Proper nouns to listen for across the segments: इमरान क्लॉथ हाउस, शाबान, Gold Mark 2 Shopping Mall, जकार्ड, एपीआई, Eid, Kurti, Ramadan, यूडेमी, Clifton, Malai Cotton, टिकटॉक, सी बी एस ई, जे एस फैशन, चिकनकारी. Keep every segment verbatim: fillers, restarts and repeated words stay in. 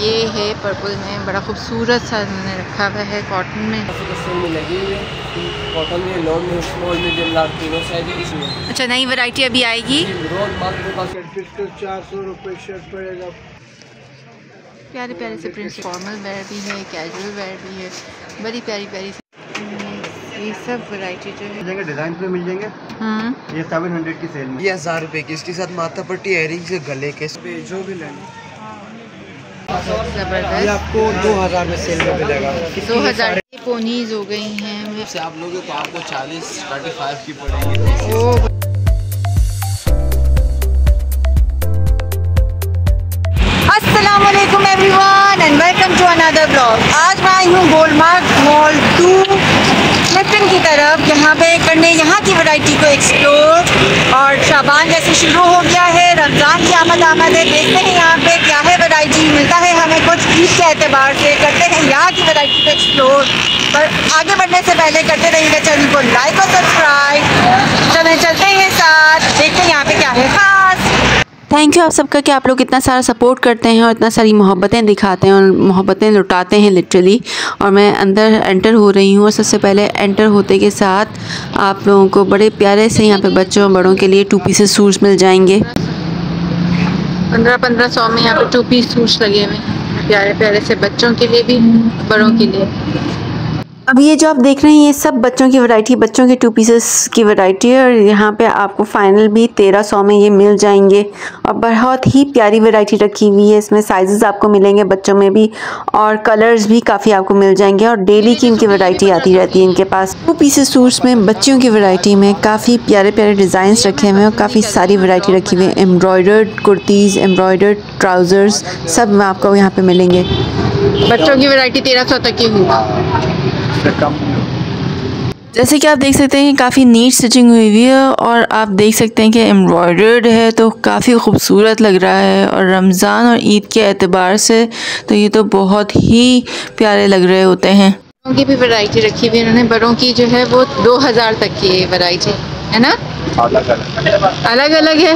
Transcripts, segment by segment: ये है पर्पल में, बड़ा खूबसूरत सा उन्होंने रखा हुआ है कॉटन में। कॉटन में लॉन्ग में स्मॉल मीडियम लार्ज तीनों साइज इसमें। अच्छा नई वैरायटी अभी आएगी। रोज चार सौ रुपये शर्ट पड़ेगा। प्यारे प्यारे से प्रिंट्स, फॉर्मल वेयर भी है, कैजुअल वेयर भी है, बड़ी प्यारी प्यारी से ये सब वैरायटी जो है डिज़ाइन पे मिल जाएंगे। हाँ ये सेवन हंड्रेड की सेल में, ये हज़ार रुपये की, इसके साथ माथा पट्टी, एयरिंग्स, गले के जो भी लेना जबरदस्त, आपको दो हज़ार में सेल में मिलेगा। दो हज़ार पोनीज हो गई हैं आप लोगों को, आपको चालीस थर्टी फाइव की पड़ेगी। Assalamualaikum everyone and welcome to another vlog। आज मैं आई हूँ गोल्ड मार्क मॉल टू लिफ्टन की तरफ, यहाँ पे करने यहाँ की वैरायटी को एक्सप्लोर। और शाबान जैसे शुरू हो गया है, रमज़ान की आमद आमद है। देखते हैं यहाँ पे क्या है वैरायटी, मिलता है हमें कुछ ईद के अतबार से, करते हैं यहाँ की वैरायटी को एक्सप्लोर। पर आगे बढ़ने से पहले करते रहिएगा चैनल को लाइक और सब्सक्राइब। चलें चलते हैं साथ, देखते हैं यहाँ पर क्या है खास। थैंक यू आप सबका कि आप लोग इतना सारा सपोर्ट करते हैं और इतना सारी मोहब्बतें दिखाते हैं और मोहब्बतें लुटाते हैं लिटरली। और मैं अंदर एंटर हो रही हूँ और सबसे पहले एंटर होते के साथ आप लोगों को बड़े प्यारे से यहाँ पे बच्चों और बड़ों के लिए टू पीस सूट्स मिल जाएंगे। पंद्रह पंद्रह सौ में यहाँ पे टू पीस सूट्स लगे हुए हैं, प्यारे प्यारे से बच्चों के लिए भी बड़ों के लिए। अब ये जो आप देख रहे हैं ये सब बच्चों की वैरायटी, बच्चों के टू पीसेस की वैरायटी है। और यहाँ पे आपको फाइनल भी तेरह सौ में ये मिल जाएंगे और बहुत ही प्यारी वैरायटी रखी हुई है। इसमें साइजेस आपको मिलेंगे बच्चों में भी और कलर्स भी काफ़ी आपको मिल जाएंगे और डेली की इनकी वैरायटी आती रहती है इनके पास। टू पीसेस सूट्स में बच्चों की वैरायटी में काफ़ी प्यारे प्यारे डिज़ाइंस रखे हुए हैं और काफ़ी सारी वैरायटी रखी हुई है। एम्ब्रॉयडर्ड कुर्तीज़, एम्ब्रॉयडर्ड ट्राउज़र्स सब आपको यहाँ पर मिलेंगे। बच्चों की वैरायटी तेरह सौ तक की होगी। जैसे कि आप देख सकते हैं काफ़ी नीट स्टिचिंग हुई हुई है और आप देख सकते हैं कि एम्ब्रॉयडर्ड है तो काफ़ी खूबसूरत लग रहा है। और रमज़ान और ईद के एतबार से तो ये तो बहुत ही प्यारे लग रहे होते हैं। बड़ों की भी वैरायटी रखी हुई है इन्होंने, बड़ों की जो है वो दो हज़ार तक की है वैरायटी, है ना? अलग अलग अलग अलग है,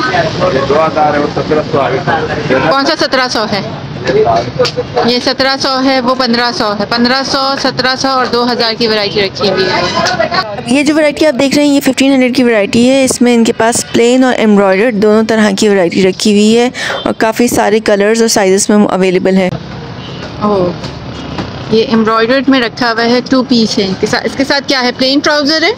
दो हज़ार है वो सत्रह सौ है। कौन सा सत्रह सौ है? ये सत्रह सौ है, वो पंद्रह सौ है। पंद्रह सौ, सत्रह सौ और दो हज़ार की वैरायटी रखी हुई है। ये जो वैरायटी आप देख रहे हैं ये फिफ्टीन हंड्रेड की वैरायटी है। इसमें इनके पास प्लेन और एम्ब्रॉयडर्ड दोनों तरह की वैरायटी रखी हुई है और काफ़ी सारे कलर्स और साइजेस में अवेलेबल है। ओह, ये एम्ब्रॉयडर्ड में रखा हुआ है, टू पीस है। इसके साथ, इसके साथ क्या है? प्लेन ट्राउज़र है,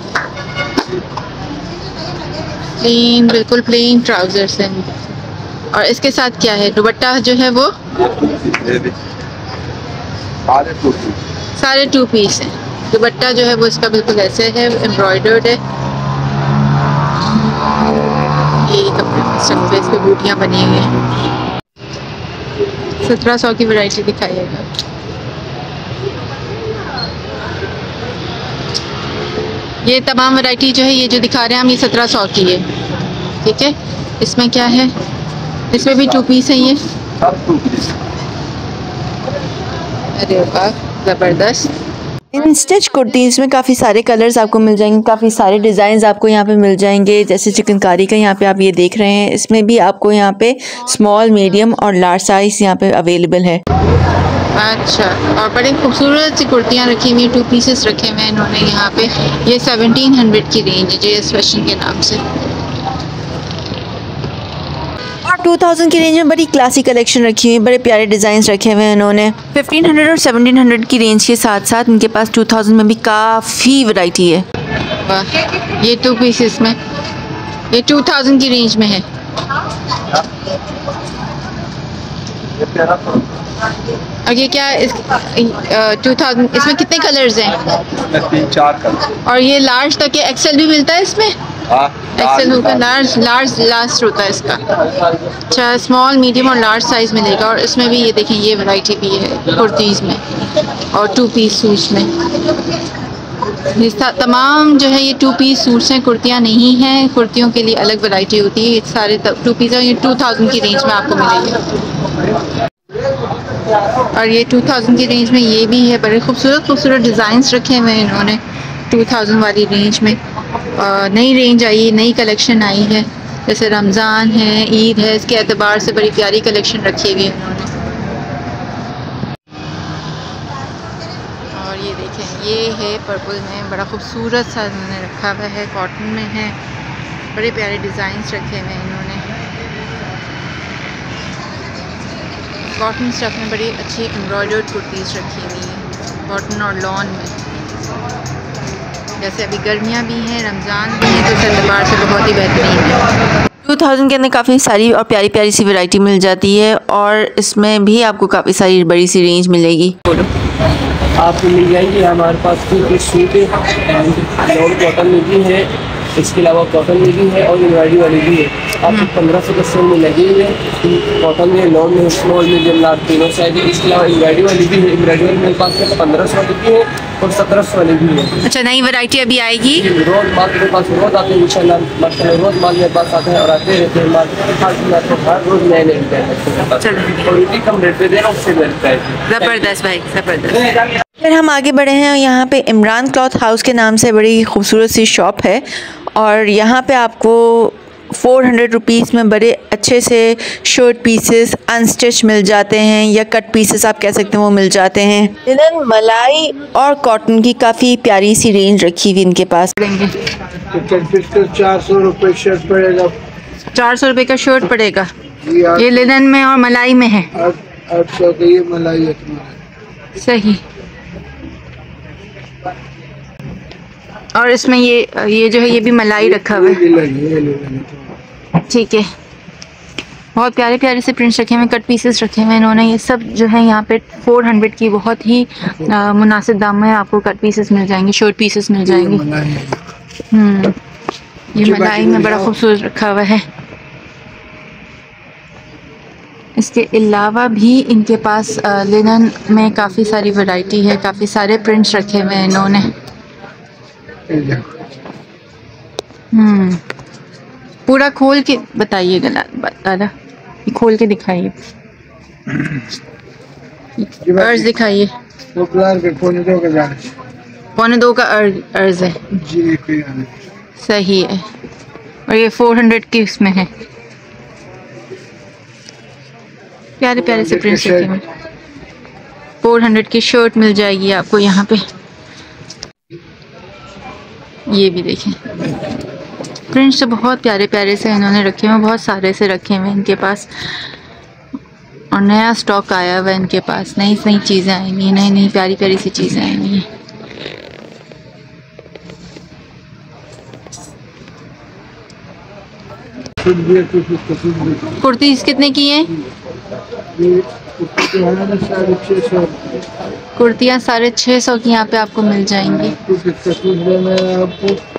प्लेन बिल्कुल प्लेन ट्राउज़र्स है। और इसके साथ क्या है? दुपट्टा जो है वो सारे टू पीस हैं। दुपट्टा जो है वो इसका बिल्कुल ऐसे है, एम्ब्रॉयडर्ड है। ये कपड़े पे इसकी बूटियाँ बनी हुई हैं। सत्रह सौ की वैरायटी दिखाइएगा। ये तमाम वैरायटी जो है ये जो दिखा रहे हैं हम ये सत्रह सौ की है, ठीक है। इसमें क्या है? इसमें भी टू पीस है ये। अरे वाह ज़बरदस्त। इन स्टिच कुर्तीज़ में काफ़ी सारे कलर्स आपको मिल जाएंगे, काफ़ी सारे डिज़ाइंस आपको यहाँ पे मिल जाएंगे। जैसे चिकनकारी का यहाँ पे आप ये देख रहे हैं, इसमें भी आपको यहाँ पे स्मॉल, मीडियम और लार्ज साइज़ यहाँ पे अवेलेबल है। अच्छा, और बड़ी खूबसूरत सी कुर्तियाँ रखी हुई, टू पीसेस रखे हुए हैं इन्होंने यहाँ पे। ये सेवनटीन हंड्रेड की रेंज है जे एस फैशन के नाम से। टू थाउज़ेंड की रेंज में बड़ी क्लासिक कलेक्शन रखी हुई है, बड़े प्यारे डिज़ाइंस रखे हुए हैं इन्होंने। फिफ्टीन हंड्रेड और सेवनटीन हंड्रेड की रेंज के साथ साथ इनके पास टू थाउज़ेंड में भी काफ़ी वैरायटी है। वाह, ये टू पीसेस में ये टू थाउज़ेंड की रेंज में है। और ये क्या इस, टू थाउज़ेंड इसमें कितने कलर्स हैं? तीन चार कलर। और ये लार्ज तक है, एक्सेल भी मिलता है इसमें? एक्सेल होगा, लार्ज लार्ज लास्ट होता है इसका। अच्छा, स्मॉल, मीडियम और लार्ज साइज़ मिलेगा। और इसमें भी ये देखें ये वैरायटी भी है कुर्तीज़ में और टू पीस सूट्स में। तमाम जो है ये टू पीस सूट्स हैं, कुर्तियाँ नहीं हैं। कुर्तियों के लिए अलग वैरायटी होती है। ये सारे टू पीस और ये टू थाउजेंड की रेंज में आपको मिलेंगे। और ये टू थाउजेंड की रेंज में ये भी है, बड़े खूबसूरत खूबसूरत डिज़ाइंस रखे हुए हैं इन्होंने टू थाउजेंड वाली रेंज में। नई रेंज आई है, नई कलेक्शन आई है, जैसे रमज़ान है, ईद है, इसके एतबार से बड़ी प्यारी कलेक्शन रखी हुई है इन्होंने। ये देखें, ये है पर्पल में, बड़ा खूबसूरत सा इन्होंने रखा हुआ है, कॉटन में है, बड़े प्यारे डिज़ाइंस रखे हुए हैं इन्होंने। कॉटन स्टफ में बड़ी अच्छी एम्ब्रॉयडर्ड कुर्तीज़ रखी हुई हैं, कॉटन और लॉन में। जैसे अभी गर्मियाँ भी हैं, रमज़ान भी है, तो इस एतबार से बहुत ही बेहतरीन है। टू थाउजेंड के अंदर काफ़ी सारी और प्यारी प्यारी सी वैरायटी मिल जाती है और इसमें भी आपको काफ़ी सारी बड़ी सी रेंज मिलेगी। आपको मिल जाएंगी हमारे पास कुछ सूट एंड कॉटन में भी है, इसके अलावा कॉटन में भी है और एम्ब्रॉयडरी वाली भी है। आपको पंद्रह सौ कस्टम में लगी हुई है, कॉटन में, लॉन में, स्मॉल में, जमनाथ तीनों साइज है। इसके अलावा एम्ब्रॉयडरी वाली भी है, एम्ब्रॉयडरी वाली मेरे पास में पंद्रह सौ वाली भी है और सत्रह सौ वाली भी है। अच्छा, नई वैरायटी अभी आएगी। रोज माल मेरे पास रोज आते हैं इंशाल्लाह, मतलब रोज माल मेरे पास आता है और आते रहते हैं माल, खास हर रोज नए नए क्वालिटी कम रेट पे दे रहा हूँ, उससे मिलता है। ज़बरदस्त भाई, ज़बरदस्त। फिर हम आगे बढ़े हैं, यहाँ पे इमरान क्लॉथ हाउस के नाम से बड़ी खूबसूरत सी शॉप है और यहाँ पे आपको फ़ोर हंड्रेड रुपीज़ में बड़े अच्छे से शर्ट पीसेस अनस्टिच मिल जाते हैं या कट पीसेस आप कह सकते हैं, वो मिल जाते हैं। लिनन, मलाई और कॉटन की काफ़ी प्यारी सी रेंज रखी हुई इनके पास। चार सौ रुपये शर्ट पड़ेगा, चार सौ रुपये का शर्ट पड़ेगा। ये लिनन में और मलाई में है, आठ सौ का ये मलाई है तुम्हारा। सही। और इसमें ये ये जो है ये भी मलाई रखा हुआ है। ठीक है, बहुत प्यारे प्यारे से प्रिंट्स रखे हुए हैं, कट पीसेस रखे हुए हैं इन्होंने। ये सब जो है यहाँ पे चार सौ की बहुत ही मुनासिब दाम में आपको कट पीसेस मिल जाएंगे, शॉर्ट पीसेस मिल जाएंगे। हम्म, ये मलाई में बड़ा खूबसूरत रखा हुआ है। इसके अलावा भी इनके पास लिनन में काफ़ी सारी वैरायटी है, काफ़ी सारे प्रिंट्स रखे हुए हैं इन्होंने। हम्म, पूरा खोल के बताइएगा दादा, खोल के दिखाइए, अर्ज दिखाइए। पौने दो का अर्ज है जी, सही है। और ये फोर हंड्रेड की इसमें है, प्यारे प्यारे से प्रिंट्स रखे हैं। फोर हंड्रेड की शर्ट मिल जाएगी आपको यहाँ पे। ये भी देखें, प्रिंट्स बहुत प्यारे प्यारे से इन्होंने रखे हुए, बहुत सारे से रखे हुए इनके पास। और नया स्टॉक आया हुआ है इनके पास, नई नई चीज़ें आएंगी, नई नई प्यारी प्यारी सी चीज़ें आएंगी। कुर्तीज़ कितने की हैं? कुर्तियाँ साढ़े छः सौ की यहाँ पे आपको मिल जाएंगी।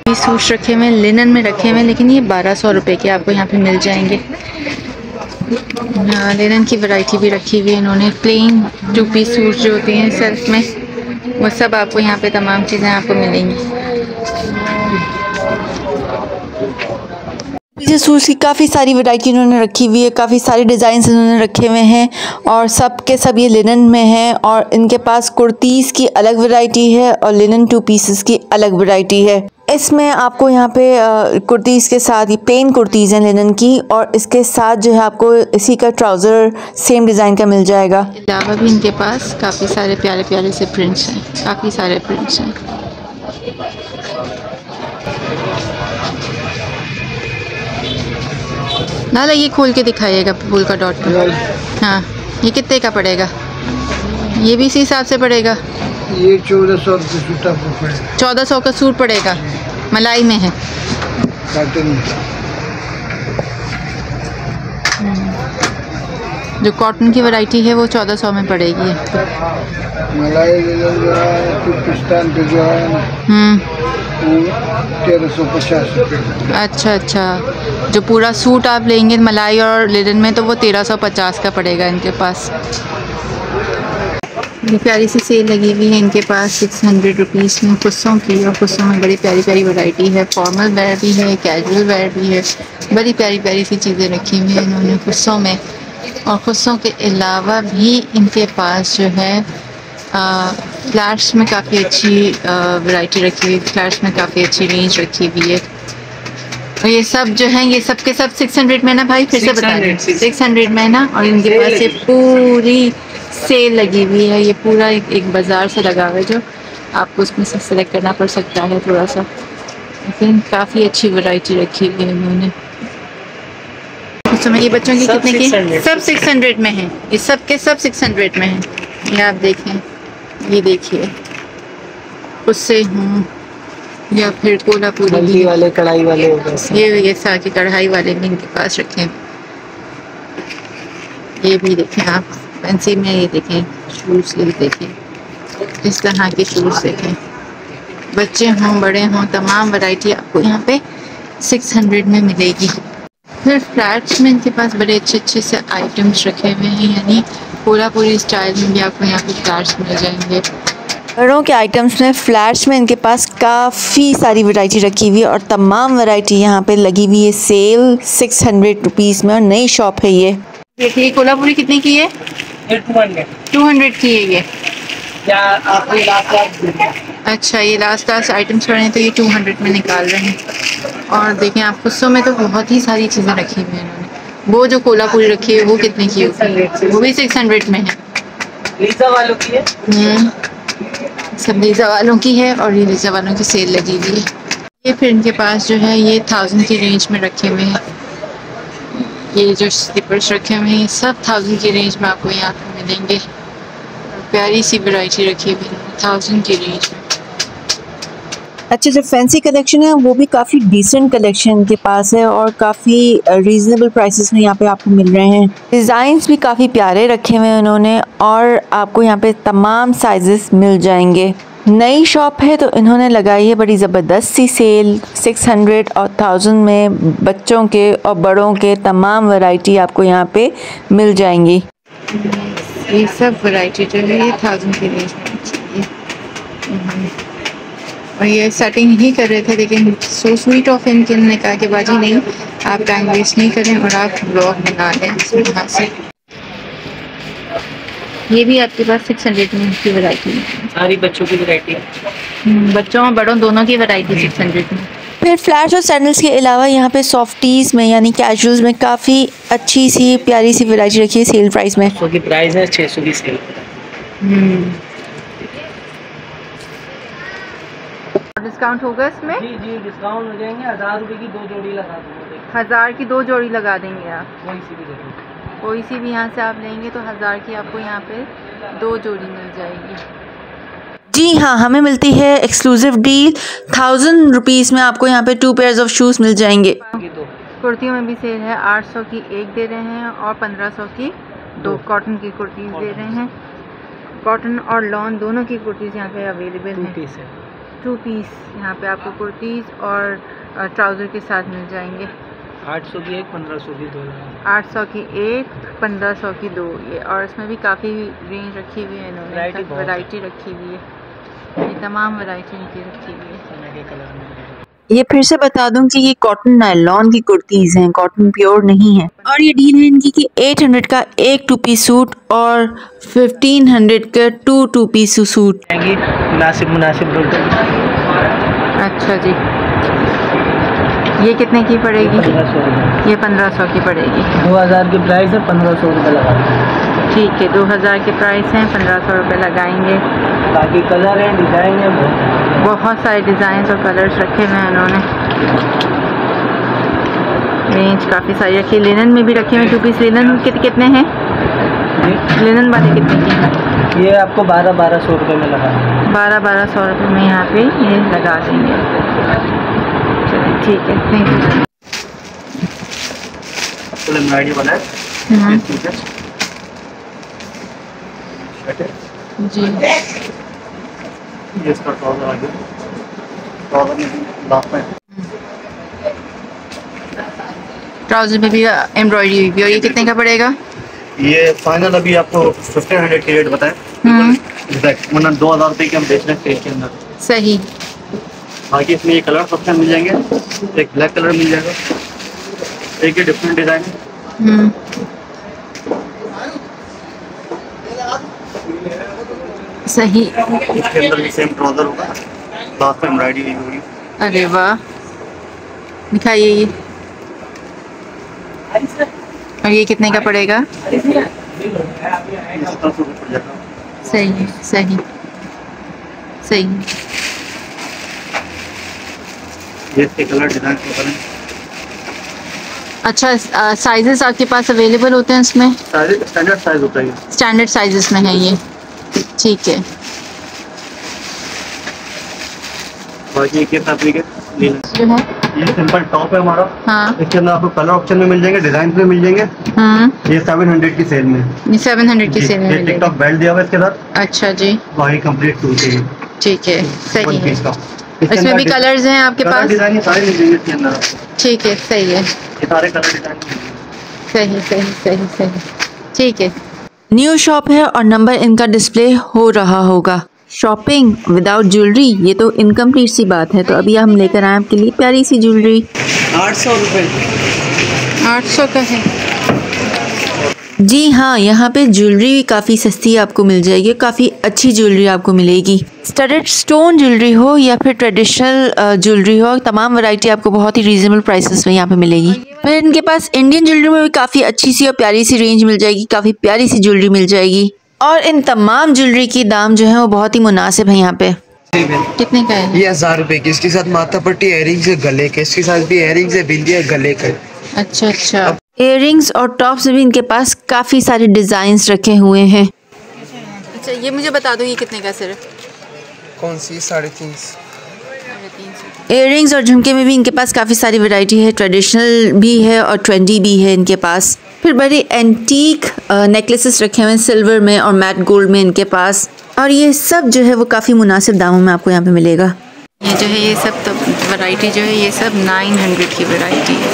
ये सूट रखे हुए लिनन में रखे हुए, लेकिन ये बारह सौ रुपये के आपको यहाँ पे मिल जाएंगे। लिनन की वैरायटी भी रखी हुई है इन्होंने, प्लेन टू पीस सूट जो होते हैं सेल्फ में, वो सब आपको यहाँ पे तमाम चीज़ें आपको मिलेंगी। पीछे सूट्स की काफ़ी सारी वैरायटी इन्होंने रखी हुई है, काफ़ी सारे डिज़ाइंस इन्होंने रखे हुए हैं और सब के सब ये लिनन में हैं। और इनके पास कुर्तीज़ की अलग वैरायटी है और लिनन टू पीसेस की अलग वैरायटी है। इसमें आपको यहाँ पे कुर्तीज़ के साथ, ये प्लेन कुर्तीज़ हैं लिनन की, और इसके साथ जो है आपको इसी का ट्राउज़र सेम डिज़ाइन का मिल जाएगा। अलावा भी इनके पास काफ़ी सारे प्यारे प्यारे से प्रिंट्स हैं, काफ़ी सारे प्रिंट्स हैं। नाला ये खोल के दिखाइएगा फूल का डॉट पर। हाँ, ये कितने का पड़ेगा? ये भी इसी हिसाब से पड़ेगा। ये चौदह सौ पड़ेगा, चौदह सौ का सूट पड़ेगा। मलाई में है, कॉटन जो कॉटन की वैरायटी है वो चौदह सौ में पड़ेगी। मलाई पे जो है तेरह सौ पचास। अच्छा अच्छा, जो पूरा सूट आप लेंगे मलाई और लिनन में तो वो तेरह सौ पचास का पड़ेगा इनके पास। बड़ी प्यारी सी सेल लगी हुई है इनके पास सिक्स हंड्रेड रुपीज़ में कुसों की, और कुसों में बड़ी प्यारी प्यारी वैरायटी है, फॉर्मल वेयर भी है, कैजुअल वेयर भी है, बड़ी प्यारी प्यारी सी चीज़ें रखी हुई हैं इन्होंने कुसों में। और कुसों के अलावा भी इनके पास जो है फ्लैट्स में काफ़ी अच्छी वैरायटी रखी हुई, फ्लैट्स में काफ़ी अच्छी रेंज रखी हुई है। और ये सब जो है ये सब के सब सिक्स हंड्रेड में ना भाई, फिर से बता दें सिक्स हंड्रेड में ना। और इनके पास ये पूरी सेल लगी हुई है, ये पूरा एक, एक बाज़ार से लगा हुआ है जो आपको उसमें से सेलेक्ट करना पड़ सकता है थोड़ा सा। लेकिन काफ़ी अच्छी वैरायटी रखी हुई है इन्होंने। समझिए बच्चों की कितने की सब छह सौ में है, ये सब के सब छह सौ में है। ये आप देखें, ये देखिए उससे हूँ या फिर कोल्हापुरी बल्ली वाले, कढ़ाई वाले, ये ये सारे कढ़ाई वाले भी इनके पास रखे हैं। ये भी देखें आप फैंसी में, ये देखें शूज़, ये देखें इस तरह के शूज़ देखें, बच्चे हों बड़े हों तमाम वैरायटी आपको यहाँ पे छह सौ में मिलेगी। फिर फ्लैट्स में इनके पास बड़े अच्छे अच्छे से आइटम्स रखे हुए हैं, यानी कोल्हापुरी स्टाइल में भी आपको यहाँ पे फ्लैट्स मिल जाएंगे। बड़ों के आइटम्स में फ्लैट्स में इनके पास काफ़ी सारी वैरायटी रखी हुई है और तमाम वैरायटी यहाँ पे लगी हुई है सेल सिक्स हंड्रेड रुपीज़ में, और नई शॉप है ये। देखिए कोल्हापुरी कितने की है, टू हंड्रेड की है ये। या आप ये लास्ट लास्ट अच्छा ये लास्ट लास्ट आइटम्स रहे हैं तो ये टू हंड्रेड में निकाल रहे हैं। और देखें आप कुसों में तो बहुत ही सारी चीज़ें रखी हुई हैं इन्होंने। वो जो कोल्हापुरी रखी है वो कितने की होगी, वो भी सिक्स हंड्रेड में है। लीजा वालों की है, सब लीजा वालों की है, और ये लीजा वालों की सेल लगी हुई है। ये फिर इनके पास जो है ये थाउजेंड की रेंज में रखे हुए हैं। ये जो स्लीपर्स रखे हुए हैं सब थाउजेंड की रेंज में आपको यहाँ पे मिलेंगे। प्यारी सी वैरायटी रखी हुई है थाउजेंड की रेंज में। अच्छा जो फैंसी कलेक्शन है वो भी काफ़ी डिसेंट कलेक्शन इनके पास है और काफ़ी रीज़नेबल प्राइसेस में यहाँ पे आपको मिल रहे हैं। डिज़ाइंस भी काफ़ी प्यारे रखे हुए हैं उन्होंने और आपको यहाँ पे तमाम साइजेस मिल जाएंगे। नई शॉप है तो इन्होंने लगाई है बड़ी ज़बरदस्त सी सेल छह सौ और एक हज़ार में बच्चों के और बड़ों के तमाम वैरायटी आपको यहाँ पे मिल जाएंगी। ये सब वैरायटी जो है ये थाउजेंड की रेंज में। और ये सेटिंग ही कर रहे थे लेकिन सो स्वीट ऑफ इनके ने कहा कि बाजी नहीं आप टाइम वेस्ट नहीं करें और आप ब्लॉग बना लें यहाँ से। ये भी आपके पास सिक्स हंड्रेड में की वैरायटी है, सारी बच्चों की वैरायटी, बच्चों और बड़ों दोनों की वैरायटी सिक्स हंड्रेड में। फिर फ्लैट्स और सैंडल्स के अलावा यहाँ पे सॉफ्टीज़ में यानी कैजुअल्स में काफ़ी अच्छी सी प्यारी सी वैरायटी रखी है सेल प्राइस में। प्राइस है छः सौ की सेल। डिस्काउंट होगा इसमें? जी जी डिस्काउंट हो जाएंगे। हज़ार रुपये की दो जोड़ी लगा देंगे। हज़ार की दो जोड़ी लगा देंगे आप कोई सी भी जगह, कोई सी भी यहाँ से आप लेंगे तो हज़ार की आपको यहाँ पे दो जोड़ी मिल जाएगी। जी हाँ, हमें मिलती है एक्सक्लूसिव डील, थाउजेंड रुपीज़ में आपको यहाँ पे टू पेयर्स ऑफ शूज़ मिल जाएंगे। कुर्तियों में भी सेल है, आठ सौ की एक दे रहे हैं और पंद्रह सौ की दो कॉटन की कुर्तीज़ दे रहे हैं। कॉटन और लॉन दोनों की कुर्तीज़ यहाँ पे अवेलेबल हैं। टू पीस यहाँ पे आपको कुर्तीज़ और ट्राउज़र के साथ मिल जाएंगे। आठ सौ की एक, पंद्रह सौ की दो। आठ सौ की एक, पंद्रह सौ की दो ये। और इसमें भी काफ़ी रेंज रखी हुई है इन्होंने, वैरायटी रखी हुई है, ये तमाम वैरायटी इनकी रखी हुई है। ये फिर से बता दूं कि ये कॉटन नायलॉन की कुर्तीज़ हैं, कॉटन प्योर नहीं है। और ये डील है इनकी कि आठ सौ का एक टू पीस सूट और पंद्रह सौ का टू टू पीस सूट। मुनासिब मुनासिब रेट। अच्छा जी, ये कितने की पड़ेगी? ये पंद्रह सौ की पड़ेगी। दो हज़ार की प्राइस है, पंद्रह सौ रुपये लगाएंगे। ठीक है, दो हज़ार की प्राइस है, पंद्रह सौ रुपये लगाएंगे। बाकी कलर है, डिज़ाइन है, बहुत सारे डिज़ाइंस और कलर्स रखे हुए हैं इन्होंने। रेंज काफ़ी सारी रखी है। लिनन में भी रखे हुए टू पीस। लिनन कित, कितने हैं लिनन वाले, कितने की है? ये आपको बारह बारह सौ रुपये में लगा, बारह बारह सौ रुपये में यहाँ पे ये लगा देंगे। चलिए ठीक है, थैंक यू। जी इसका ट्राउजर आगे ट्राउजर में लास्ट में ट्राउजर में भी एम्ब्रॉयडरी हुई भी। और ये कितने का पड़ेगा? ये फाइनल अभी आपको फिफ्टीन हंड्रेड के रेट बताएं, मतलब दो हज़ार रुपये के हम बेच रहे हैं पेज के अंदर। सही। बाकी इसमें ये कलर ऑप्शन मिल जाएंगे, एक ब्लैक कलर मिल जाएगा, एक ये डिफरेंट डिज़ाइन है। सही, इसके अंदर भी सेम ट्राउजर होगा, लास्ट में एम्ब्रॉयडरी होगी। अरे वाह, दिखाइए ये। और ये कितने का पड़ेगा? सत्रह सौ। सही सही सही है। इसके कलर डिजाइन है। अच्छा, साइजेस आपके पास अवेलेबल होते हैं इसमें? स्टैंडर्ड साइज होता है, स्टैंडर्ड साइजेस में है ये, ठीक है। और ये क्या फैब्रिक है? ये सिंपल टॉप है हमारा। हाँ। इसके अंदर आपको कलर ऑप्शन में मिल जाएंगे, डिजाइन में मिल जाएंगे। हाँ। ये सात सौ की सेल में, ये सात सौ की सेल में मिलेगा। टिकटॉक बेल्ट दिया हुआ है इसके साथ। अच्छा जी। और ये कंप्लीट टू चाहिए, ठीक है, सही है। इसमें भी कलर्स हैं आपके पास? डिजाइन ये सारे मिल जाएंगे इसके अंदर आपको, ठीक है, सही है। ये सारे कलर डिजाइन सही सही सही सही ठीक है। न्यू शॉप है और नंबर इनका डिस्प्ले हो रहा होगा। शॉपिंग विदाउट ज्वेलरी ये तो इनकम्प्लीट सी बात है। तो अभी हम लेकर आए आपके लिए प्यारी सी ज्वेलरी। आठ सौ रुपये आठ सौ का है जी। हाँ, यहाँ पे ज्वेलरी भी काफ़ी सस्ती आपको मिल जाएगी, काफ़ी अच्छी ज्वेलरी आपको मिलेगी। स्टडेड स्टोन ज्वेलरी हो या फिर ट्रेडिशनल ज्वेलरी हो, तमाम वैरायटी आपको बहुत ही रीजनेबल प्राइसेस में यहाँ पे मिलेगी। फिर इनके पास इंडियन ज्वेलरी में भी काफ़ी अच्छी सी और प्यारी सी रेंज मिल जाएगी, काफ़ी प्यारी सी ज्वेलरी मिल जाएगी। और इन तमाम ज्वेलरी की दाम जो है वो बहुत ही मुनासिब है। यहाँ पे कितने का है ये? हजार रुपए की। इसके साथ माथा पट्टी, एयरिंग्स है गले के, इसके साथ भी एयरिंग्स है बिंदी है गले के। अच्छा अच्छा। एयरिंग्स और टॉप्स भी इनके पास काफी सारे डिजाइन्स रखे हुए हैं। अच्छा, ये मुझे बता दो ये कितने का सिर्फ? कौन सी? साढ़े तीन सौ। एयरिंग्स और झुमके में भी इनके पास काफी सारी वेरायटी है, ट्रेडिशनल भी है और ट्रेंडी भी है इनके पास। फिर बड़े एंटीक नेकलेसेस रखे हुए हैं सिल्वर में और मैट गोल्ड में इनके पास। और ये सब जो है वो काफ़ी मुनासिब दामों में आपको यहाँ पे मिलेगा। ये जो है ये सब तो वैरायटी जो है ये सब नौ सौ की वैरायटी है।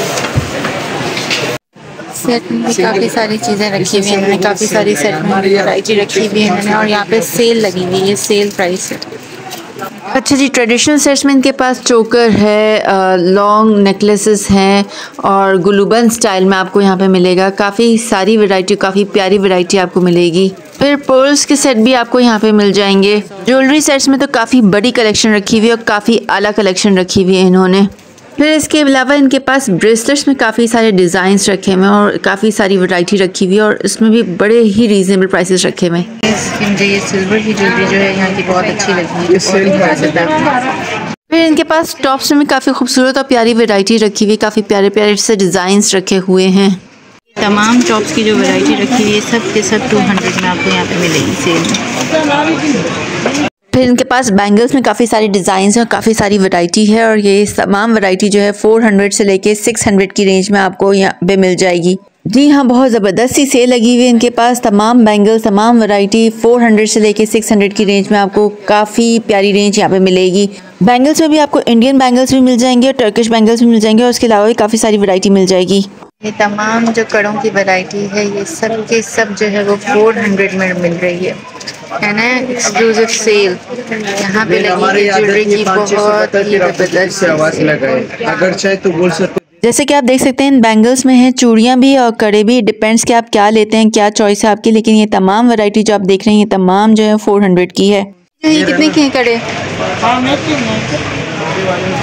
सेट में काफ़ी सारी चीज़ें रखी हुई हैं इन्होंने, काफ़ी सारी सेट में वैरायटी रखी हुई है इन्होंने। और यहाँ पे सेल लगी हुई है, ये सेल प्राइस है। अच्छा जी, ट्रेडिशनल सेट्स में इनके पास चोकर है, लॉन्ग नेकलेसेस हैं और गुलूबन स्टाइल में आपको यहाँ पे मिलेगा। काफ़ी सारी वैरायटी, काफ़ी प्यारी वैरायटी आपको मिलेगी। फिर पर्ल्स के सेट भी आपको यहाँ पे मिल जाएंगे। ज्वेलरी सेट्स में तो काफ़ी बड़ी कलेक्शन रखी हुई है और काफ़ी आला कलेक्शन रखी हुई है इन्होंने। फिर इसके अलावा इनके पास ब्रेसलेट्स में काफ़ी सारे डिज़ाइंस रखे हुए हैं और काफ़ी सारी वैरायटी रखी हुई है और इसमें भी बड़े ही रीजनेबल प्राइसेस रखे हुए हैं। मुझे ये सिल्वर की ज्वेलरी जो है यहाँ की बहुत अच्छी लगी है। फिर इनके पास टॉप्स में काफ़ी खूबसूरत और प्यारी वैरायटी रखी हुई है, काफ़ी प्यारे प्यारे से डिज़ाइंस रखे हुए हैं। तमाम टॉप्स की जो वैरायटी रखी हुई है सब के सब टू हंड्रेड में आपको यहाँ पर मिलेगी सेल। फिर इनके पास बैंगल्स में काफ़ी सारी डिज़ाइंस हैं और काफ़ी सारी वैरायटी है और ये तमाम वैरायटी जो है चार सौ से लेके छह सौ की रेंज में आपको यहाँ पे मिल जाएगी। जी हाँ, बहुत ज़बरदस्त सी सेल लगी हुई है इनके पास। तमाम बैंगल्स, तमाम वैरायटी चार सौ से लेके छह सौ की रेंज में आपको काफ़ी प्यारी रेंज यहाँ पे मिलेगी। बैंगल्स में भी आपको इंडियन बैंगल्स भी मिल जाएंगे और टर्किश बैंगल्स भी मिल जाएंगे और उसके अलावा भी काफ़ी सारी वैरायटी मिल जाएगी। ये तमाम जो कड़ों की वैरायटी है ये सब के सब जो है वो चार सौ में मिल रही है। है ना, एक्सक्लूसिव सेल यहाँ पे लगी ज्वेलरी की बहुत ही जबरदस्त सेल। जैसे कि आप देख सकते हैं इन बैंगल्स में हैं चूड़ियाँ भी और कड़े भी। डिपेंड्स कि आप क्या लेते हैं, क्या चॉइस है आपकी। लेकिन ये तमाम वैरायटी जो आप देख रहे हैं ये तमाम जो है चार सौ की है। ये कितने के हैं कड़े?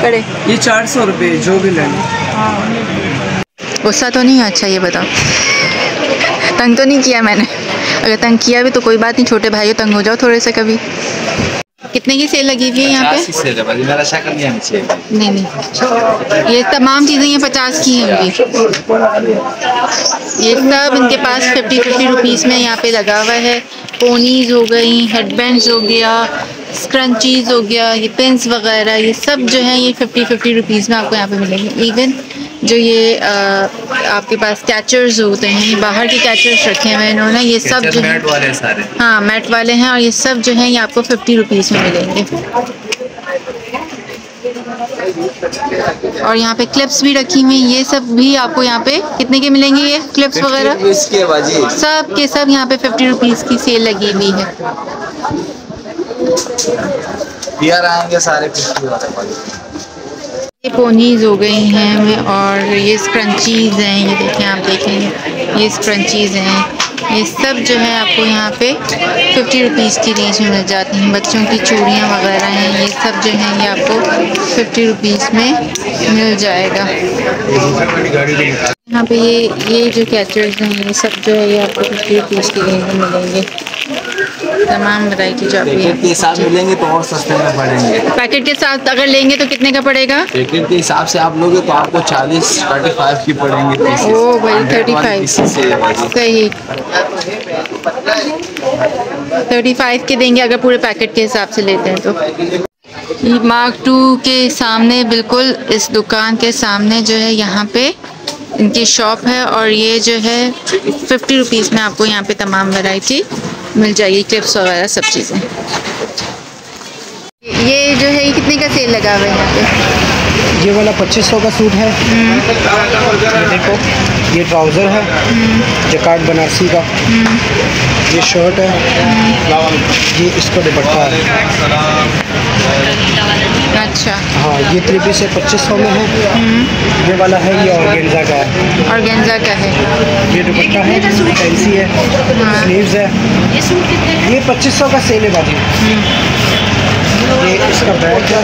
कड़े ये चार सौ रुपये जो भी लेना। गुस्सा तो नहीं? अच्छा ये बताओ, तंग तो नहीं किया मैंने? अगर तंग किया भी तो कोई बात नहीं, छोटे भाइयों तंग हो जाओ थोड़े से कभी। कितने की सेल लगी हुई है यहाँ पे? नहीं नहीं, ये तमाम चीज़ें ये पचास की हैं। ये सब इनके पास फिफ्टी फिफ्टी रुपीज़ में यहाँ पे लगा हुआ है। पोनीज हो गई, हेडबैंड्स हो गया, स्क्रंचीज हो गया, ये पिंस वगैरह ये सब जो है ये फिफ्टी फिफ्टी रुपीज़ में आपको यहाँ पे मिलेंगे। इवन जो ये आ, आपके पास कैचर्स होते हैं, बाहर के कैचर्स रखे हुए हैं इन्होंने, ये सब जो मैट वाले हैं सारे। हाँ, मैट वाले हैं और ये सब जो है ये आपको फिफ्टी रुपीज़ में मिलेंगे। और यहाँ पे क्लिप्स भी रखी हुई हैं, ये सब भी आपको यहाँ पे कितने के मिलेंगे? ये क्लिप्स वगैरह सब के सब यहाँ पे फिफ्टी रुपीज़ की सेल लगी हुई है सारे। ये पोनीज हो गई हैं और ये स्क्रंचीज़ हैं, ये देखें आप देखें ये स्क्रंचीज़ हैं। ये सब जो है आपको यहाँ पे फिफ्टी रुपीज़ की रेंज में मिल जाती हैं। बच्चों की चूड़ियाँ वगैरह हैं, ये सब जो है ये आपको फिफ्टी रुपीज़ में मिल जाएगा। यहाँ पे ये ये जो कैचर्स हैं ये सब जो है ये आपको फिफ्टी रुपीज़ की रेंज में मिलेंगे। तमाम वैरायटी पैकेट के हिसाब में लेंगे तो और सस्ते में पड़ेंगे। पैकेट के साथ अगर लेंगे तो कितने का पड़ेगा? पैकेट के हिसाब से आप लोगे तो आपको चालीस थर्टी फाइव की पड़ेंगे। ओ भाई थर्टी फाइव सही थर्टी फाइव के देंगे अगर पूरे पैकेट के हिसाब से लेते हैं तो। मार्क टू के सामने बिल्कुल इस दुकान के सामने जो है यहाँ पे इनकी शॉप है और ये जो है फिफ्टी रुपीज़ में आपको यहाँ पे तमाम वैरायटी मिल जाएगी, क्लिप्स वगैरह सब चीज़ें। ये जो है ये कितने का सेल लगा हुआ है यहाँ पे? ये वाला पच्चीस सौ का सूट है, ये देखो। ये ट्राउज़र है जकार्ड बनारसी का, ये शर्ट है, ये इसको दुपट्टा है। अच्छा हाँ, ये थ्री पीस है पच्चीस सौ में है। ये वाला है ये ऑर्गेन्जा का है, ऑर्गेन्जा का है। ये दुपट्टा है, फैंसी है, स्लीव्स है। ये पच्चीस सौ का सेल है बाजी। ये इसका बैग है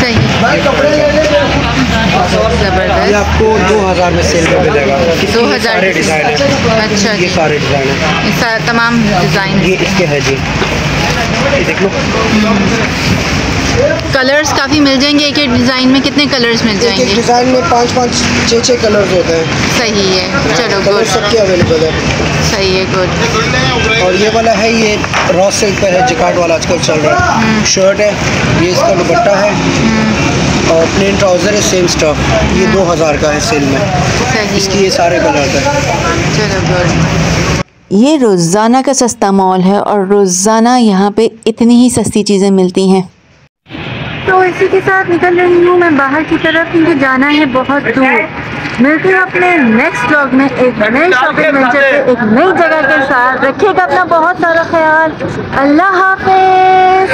सही जबरदस्त, आपको दो हज़ार में सेल में मिलेगा। दो हज़ार डिज़ाइन है। अच्छा ये सारे डिज़ाइन है, सा, तमाम डिज़ाइन ये इसके है जी। ये देख लो कलर्स काफ़ी मिल जाएंगे। एक एक डिज़ाइन में कितने कलर्स मिल जाएंगे? एक डिज़ाइन में पाँच पाँच छः छः कलर्स होते हैं। सही है, चलो गुड, सबके अवेलेबल है। सही है गुड। और ये वाला है ये रॉ सिल्क पर है, जकार्ड वाला आजकल चल रहा है। शर्ट है, ये इसका दुपट्टा है और प्लेन ट्राउज़र है, सेम स्टफ। ये दो हज़ार का है सेल में, इसकी ये सारे कलर है। ये रोज़ाना का सस्ता मॉल है और रोज़ाना यहाँ पे इतनी ही सस्ती चीज़ें मिलती हैं। तो इसी के साथ निकल रही हूँ मैं बाहर की तरफ, मुझे जाना है बहुत दूर। मिलते हैं अपने नेक्स्ट ब्लॉग में एक नए शॉपिंग वेंचर पे एक नई जगह के साथ। रखिएगा अपना बहुत सारा ख्याल। अल्लाह हाफ़िज़।